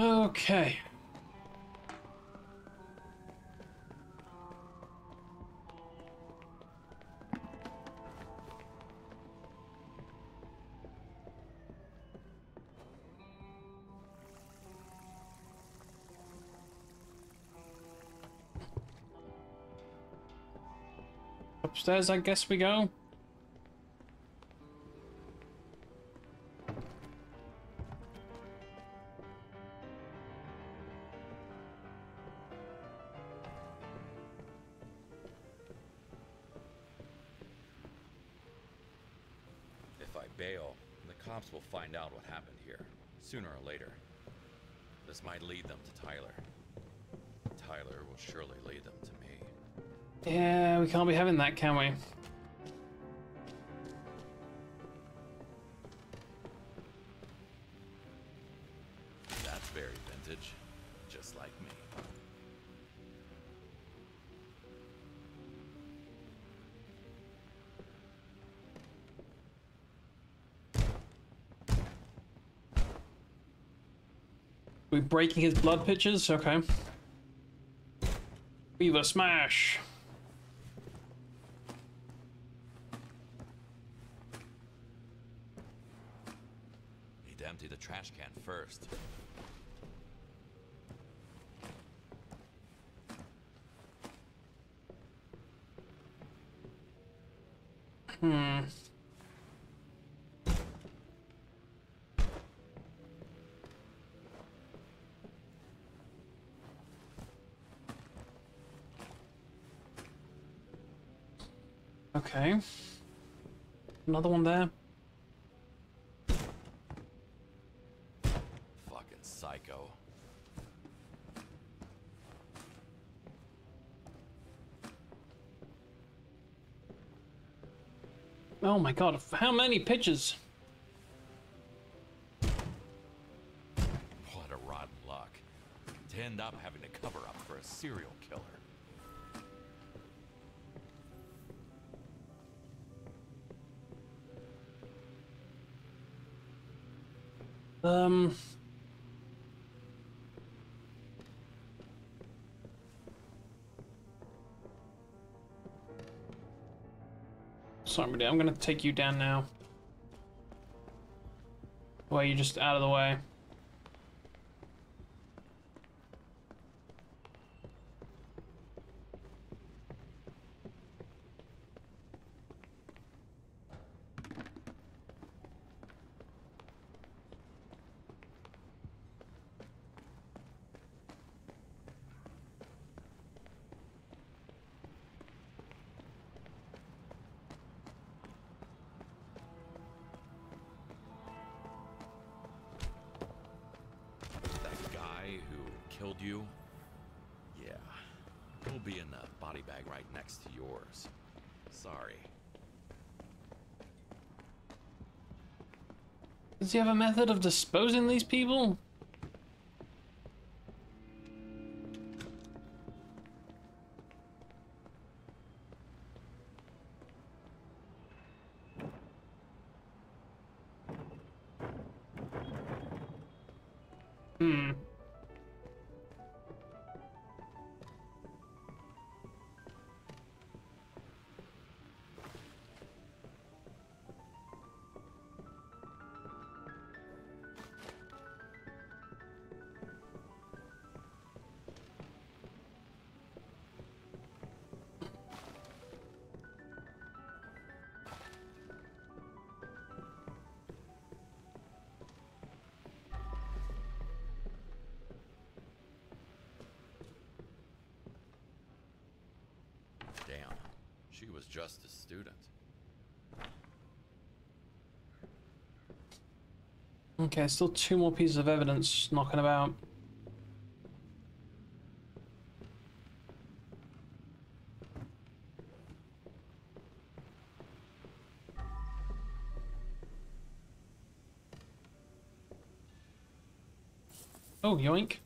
Okay. Upstairs, I guess we go. If I bail, the cops will find out what happened here, sooner or later. This might lead them to Tyler. Tyler will surely lead them to me. Yeah, we can't be having that, can we? That's very vintage, just like me. We're breaking his blood pitchers? Okay. Weaver smash! Trash can first. Okay. Another one there. Psycho. Oh my god, how many pitches? What a rotten luck. To end up having to cover up for a serial killer. Somebody, I'm gonna take you down now. Well, you're just out of the way. Killed you? Yeah. It'll be in the body bag right next to yours. Sorry. Does he have a method of disposing these people? Damn, she was just a student. Okay, still two more pieces of evidence knocking about. Oh, yoink.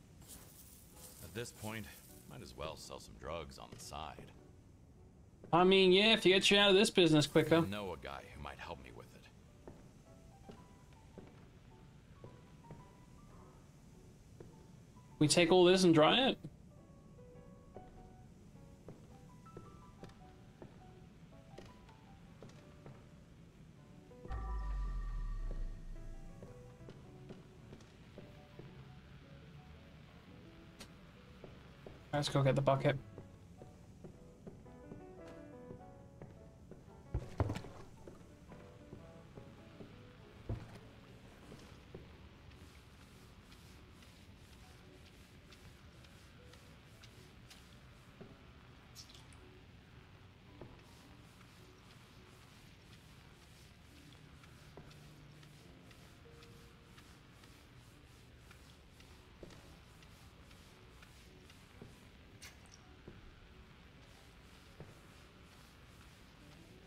At this point, might as well sell some drugs on the side. I mean, yeah, if you get you out of this business quicker. I know a guy who might help me with it. We take all this and dry it? Let's go get the bucket.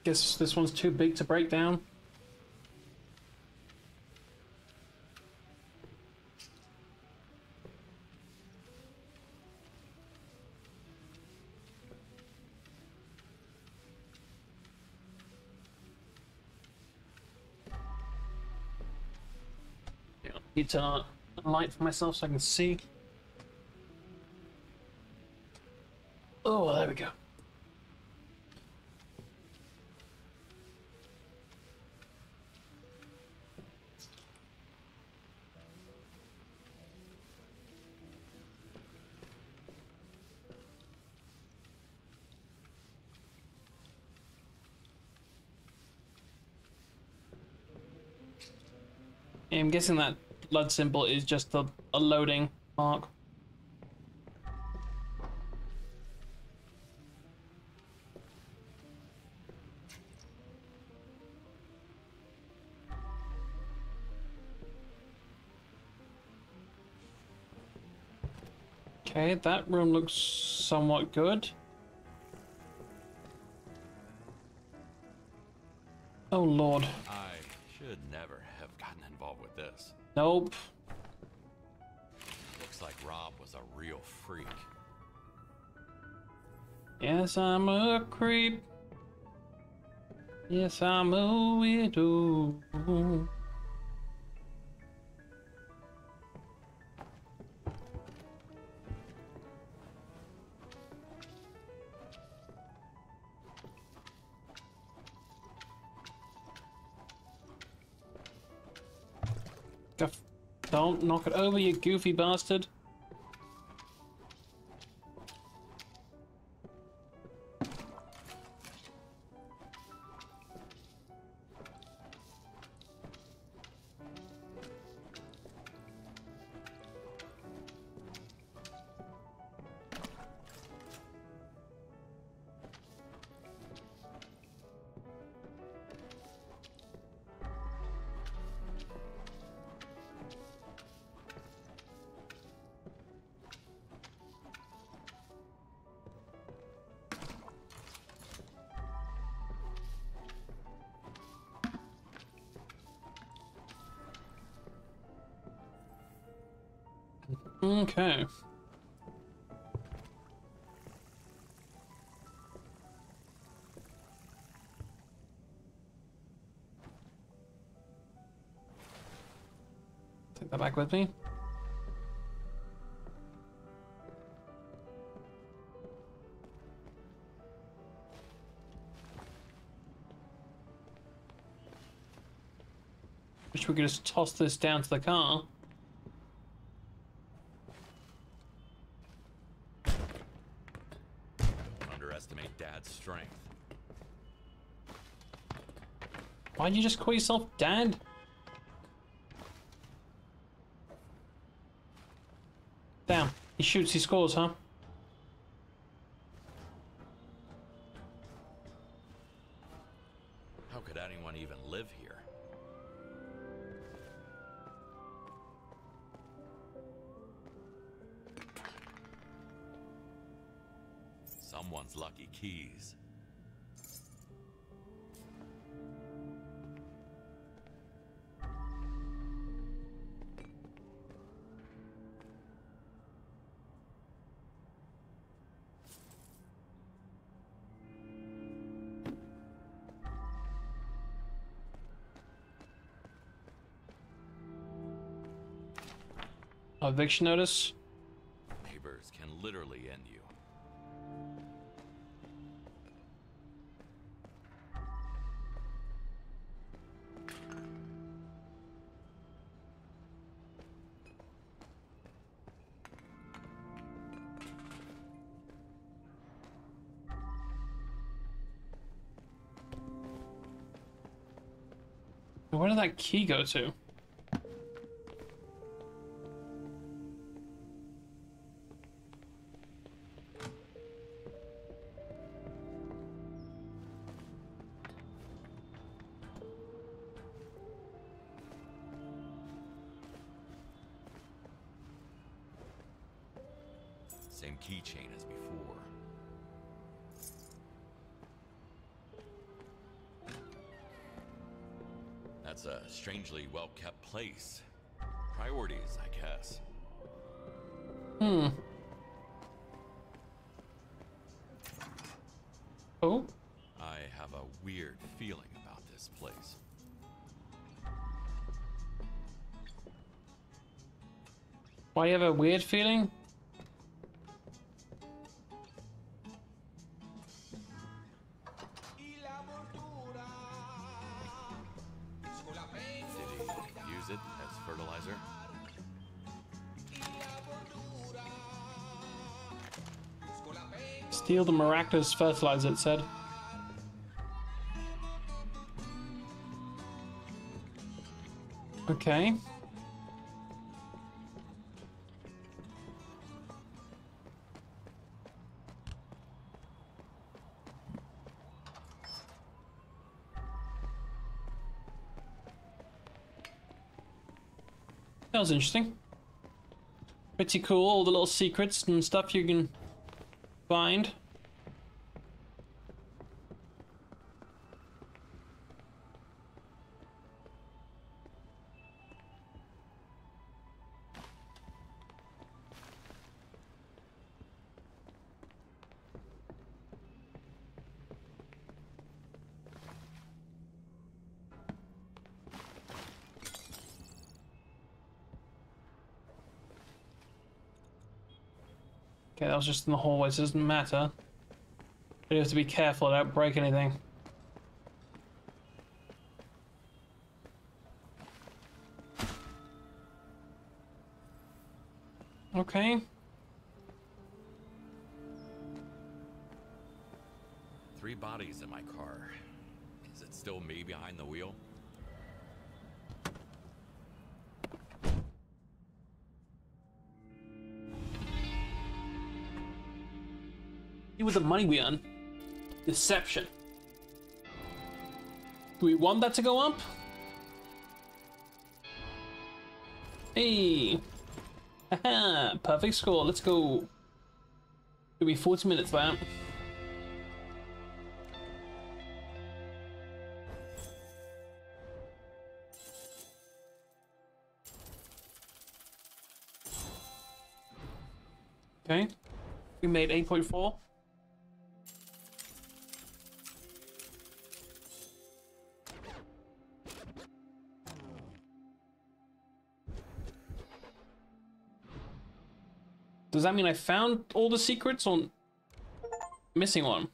Guess this one's too big to break down. Yeah, I need to light for myself so I can see. Oh, there we go. I'm guessing that blood symbol is just a loading mark. Okay, that room looks somewhat good. Oh Lord. I should never have gotten involved with this. Nope. Looks like Rob was a real freak. Yes, I'm a creep. Yes, I'm a weirdo. Don't knock it over, you goofy bastard. Okay. Take that back with me. Wish we could just toss this down to the car. Strength. Why'd you just call yourself Dad? Damn, he shoots, he scores, huh? How could anyone even live here? Someone's lucky keys. Eviction notice. can literally end you. Where did that key go to? Same keychain as before. That's a strangely well-kept place. Priorities, I guess. Hmm. Oh? I have a weird feeling about this place. Why you have a weird feeling? Steal the miraculous fertilizer, it said. Okay. That was interesting. Pretty cool, all the little secrets and stuff you can find. Okay, that was just in the hallway, so it doesn't matter. But you have to be careful, I don't break anything. Okay. 3 bodies in my car. Is it still me behind the wheel? With the money we earn. Deception. Do we want that to go up? Hey. Haha. Perfect score. Let's go. It'll be 40 minutes that. Okay. We made 8.4. Does that mean I found all the secrets or missing one?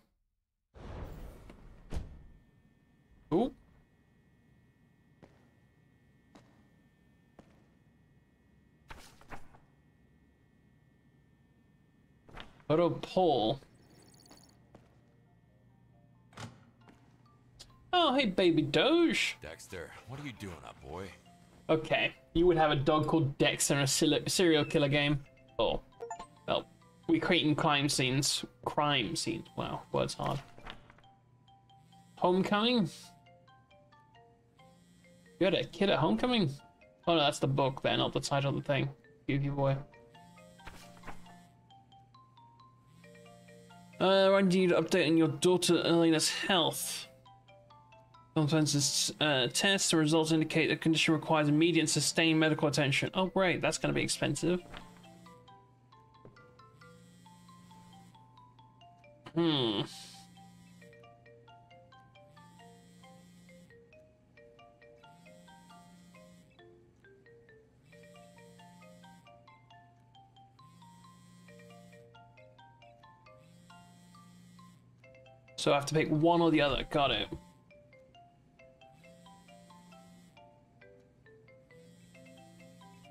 Ooh. Photo poll. Oh, hey, baby Doge. Dexter, what are you doing up, boy? Okay, you would have a dog called Dexter in a serial killer game. Oh. Well, we're creating crime scenes. Crime scenes. Wow, words hard. Homecoming? You had a kid at homecoming? Oh no, that's the book there, not the title of the thing. Goofy boy. I need an update on your daughter Elena's health. Sometimes tests, the results indicate the condition requires immediate and sustained medical attention. Oh great, that's going to be expensive. Hmm. So I have to pick one or the other. Got it.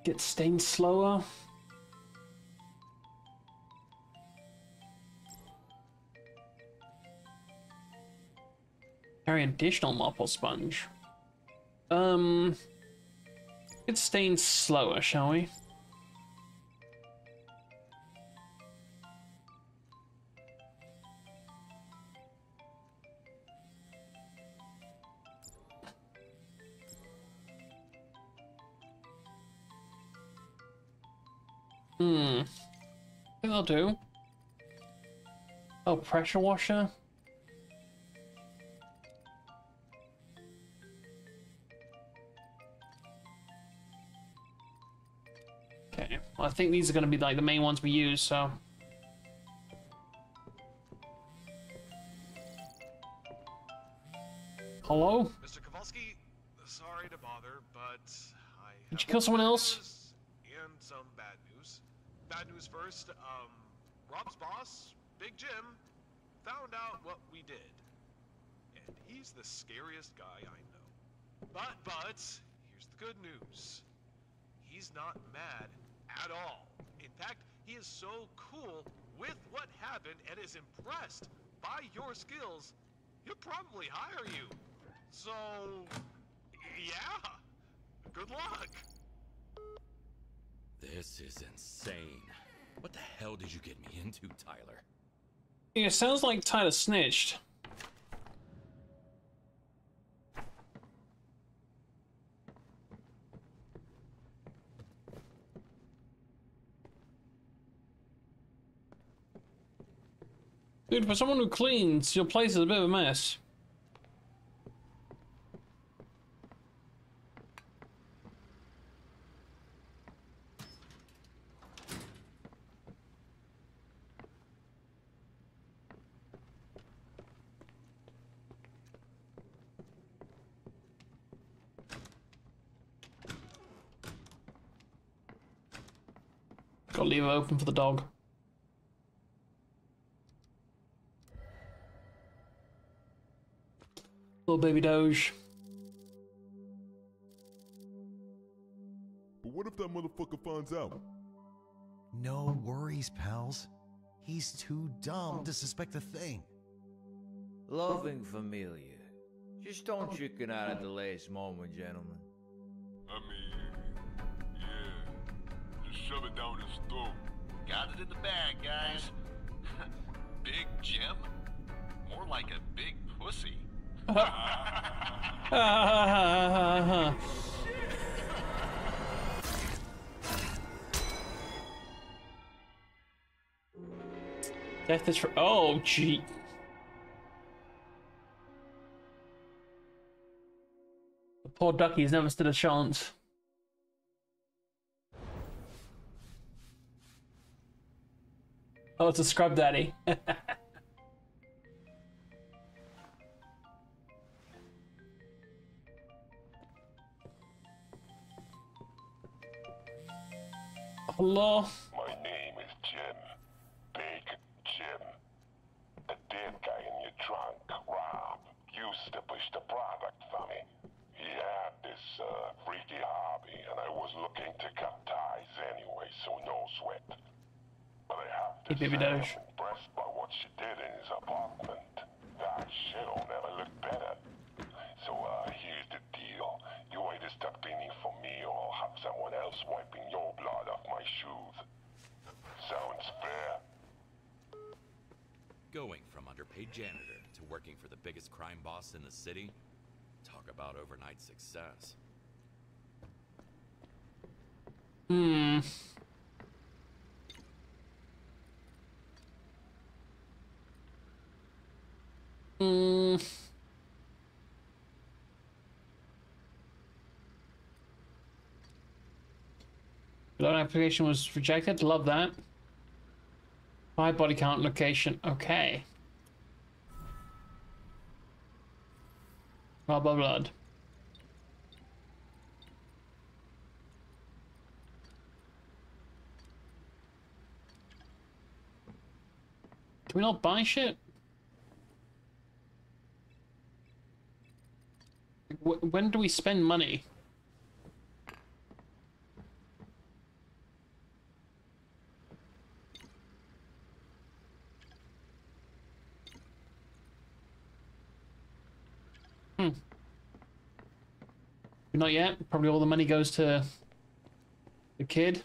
Get stained slower. Carry additional mop or sponge. Get stained slower, shall we? I think I'll do. Oh, pressure washer. Okay, well, I think these are going to be like the main ones we use, so. Hello? Mr. Kowalski, sorry to bother, but I have. Did you kill someone else? And some bad news. Bad news first, Rob's boss, Big Jim, found out what we did. And he's the scariest guy I know. But, here's the good news. He's not mad at all. In fact, he is so cool with what happened and is impressed by your skills, he'll probably hire you. So, yeah, good luck. This is insane. What the hell did you get me into, Tyler? Yeah, it sounds like Tyler snitched. Dude, for someone who cleans, your place is a bit of a mess. Gotta leave it open for the dog. Little baby Doge. But what if that motherfucker finds out? No worries, pals. He's too dumb to suspect a thing. Loving familiar. Just don't chicken out at the last moment, gentlemen. I mean, shove it down his throat. Got it in the bag, guys. Big Jim? More like a big pussy. Death is for. Oh, gee. The poor ducky's never stood a chance. Oh, it's a Scrub Daddy. Hello? My name is Jim. Big Jim. The dead guy in your trunk, Rob, used to push the product for me. He had this freaky hobby, and I was looking to cut ties anyway, so no sweat. But I have to say I'm impressed by what she did in his apartment. That shit'll never look better. So here's the deal. You either stop cleaning for me or I'll have someone else wiping your blood off my shoes. Sounds fair. Going from underpaid janitor to working for the biggest crime boss in the city? Talk about overnight success. Hmm. Loan application was rejected. Love that. High body count location. Okay. Blah blah blah. Can we not buy shit? When do we spend money? Not yet. Probably all the money goes to the kid.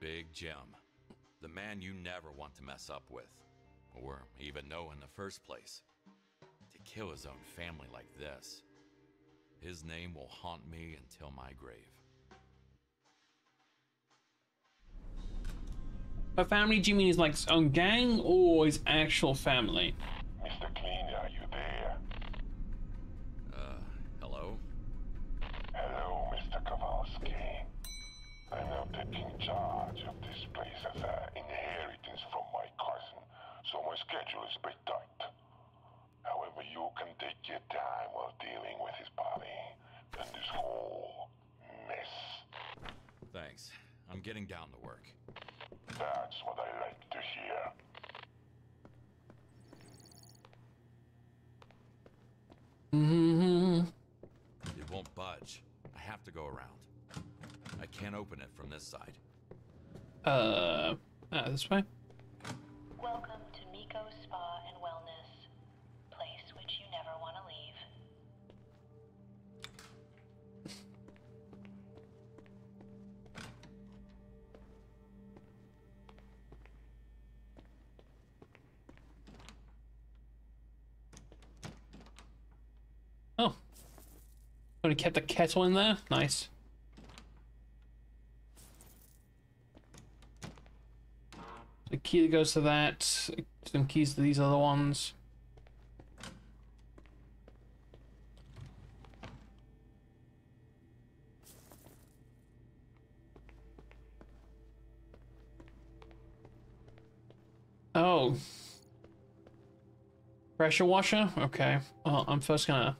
Big Jim, the man you never want to mess up with, or even know in the first place. To kill his own family like this, his name will haunt me until my grave. By family, do you mean his like his own gang or his actual family? Mr. Clean, are you there? Hello? Hello, Mr. Kowalski. I'm now taking charge of this place as an inheritance from my cousin, so my schedule is a bit tight. However, you can take your time while dealing with his body and this whole mess. Thanks. I'm getting down to work. That's what I like to hear. It won't budge. I have to go around. I can't open it from this side. This way. Welcome to Miko's Spa and Wellness, place which you never want to leave. Oh, gonna keep the kettle in there. Nice. The key that goes to that, some keys to these other ones. Oh. Pressure washer? Okay. Well, I'm first gonna...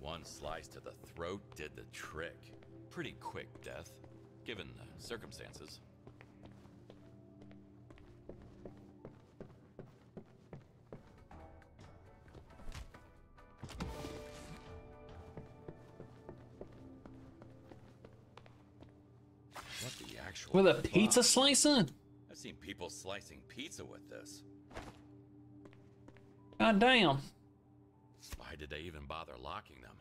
One slice to the throat did the trick. Pretty quick death, given the circumstances. With a pizza slicer? I've seen people slicing pizza with this. God damn. Why did they even bother locking them?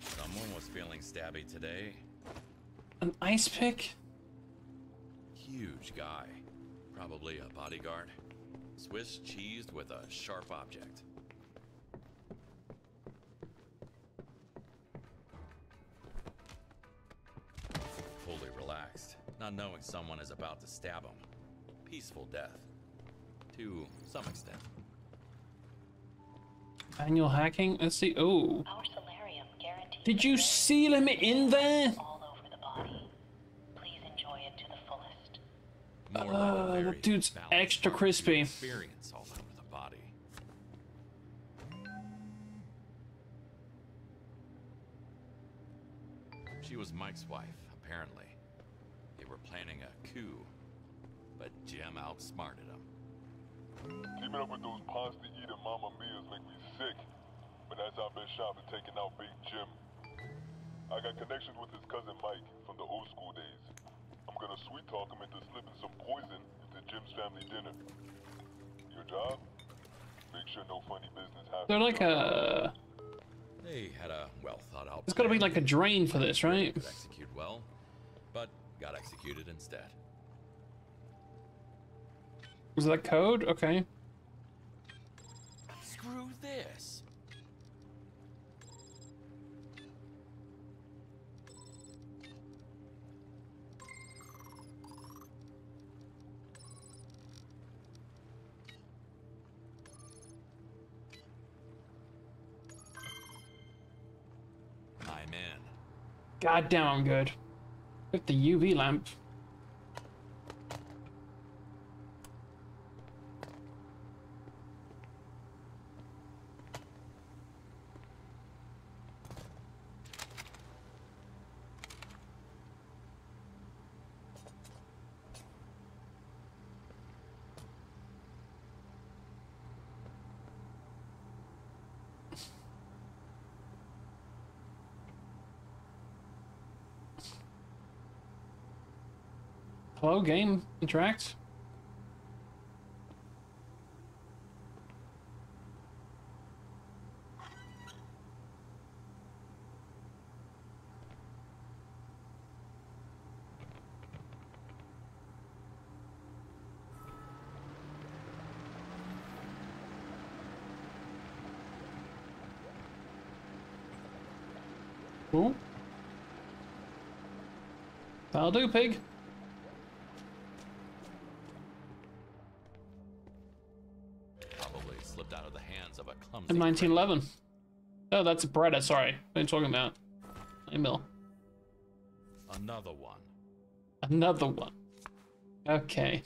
Someone was feeling stabby today. An ice pick? Huge guy. Probably a bodyguard. Swiss cheesed with a sharp object. Not knowing someone is about to stab him. Peaceful death. To some extent. Manual hacking? Let's see. Oh. Did you seal him in there? All over the body. Please enjoy it to the fullest. That dude's extra crispy. Experience all over the body. She was Mike's wife, apparently. Were planning a coup, but Jim outsmarted him. Keeping up with those pasta eating mama meals make me sick, but as I've been shopping, taking out Big Jim, I got connections with his cousin Mike from the old school days. I'm gonna sweet talk him into slipping some poison into Jim's family dinner. Your job? Make sure no funny business happens. They're like a... They had a well thought out. There's gotta be like a drain for this, right? Execute well, but got executed instead. Was that code? Okay. Screw this. man. God damn, I'm good. With the UV lamp. Hello, game. Interact. Cool. That'll do, pig. In 1911. Oh, that's Breda, sorry. What are you talking about? Emil. Another one. Another one. Okay.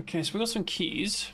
Okay, so we got some keys.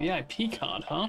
VIP card, huh?